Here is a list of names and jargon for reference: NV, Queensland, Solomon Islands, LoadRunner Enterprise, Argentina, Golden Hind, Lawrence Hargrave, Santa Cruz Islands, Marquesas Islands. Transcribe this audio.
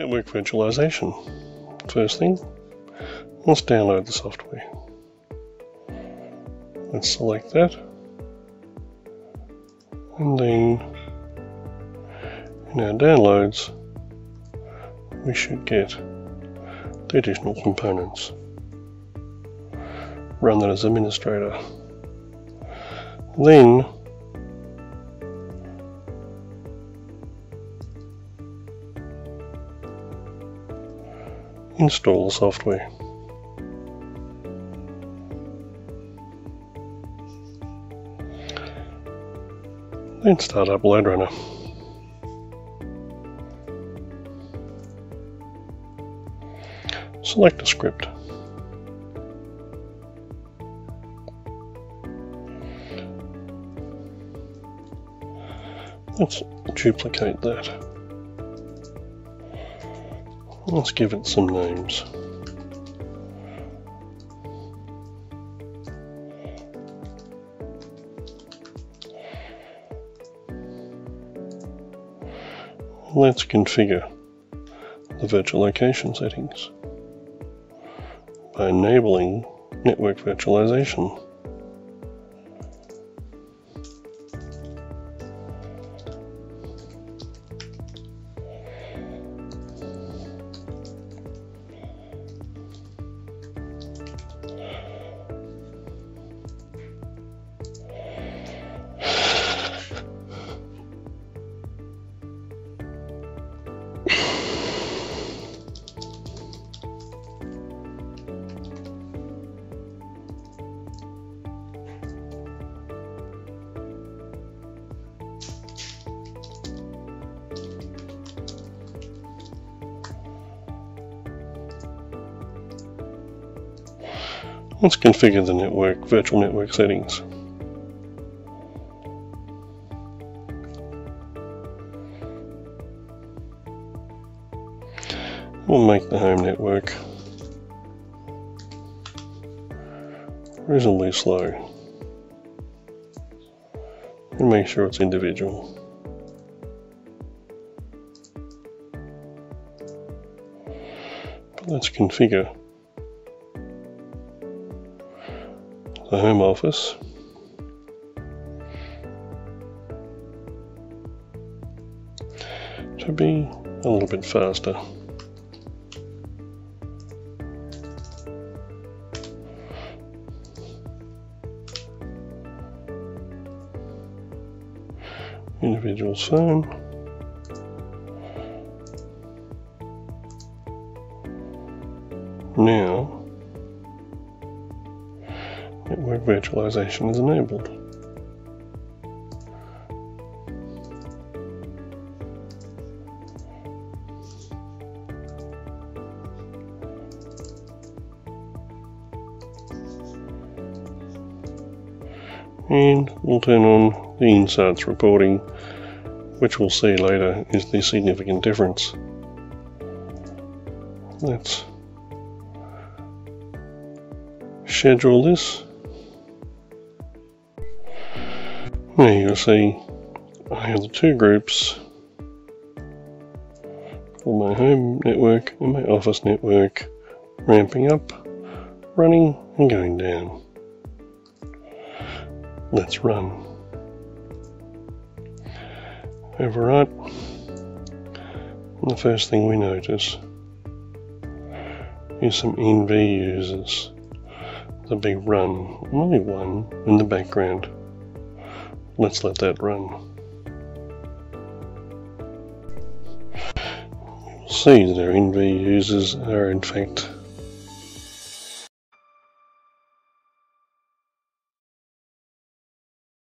network virtualization. First thing, let's download the software. Let's select that, and then in our downloads we should get the additional components. Run that as administrator. Then install the software. Then start up LoadRunner. Select a script. Let's duplicate that. Let's give it some names. Let's configure the virtual location settings by enabling network virtualization. Let's configure the network, virtual network settings. We'll make the home network reasonably slow and make sure it's individual. But let's configure the home office, to be a little bit faster. Individual's phone, now network virtualization is enabled. And we'll turn on the insights reporting, which we'll see later is the significant difference. Let's schedule this. Now you'll see I have the two groups called my home network and my office network, ramping up, running and going down. Let's run. Overwrite. And the first thing we notice is some NV users. The big run, only one in the background. Let's let that run. You'll see that our NV users are in fact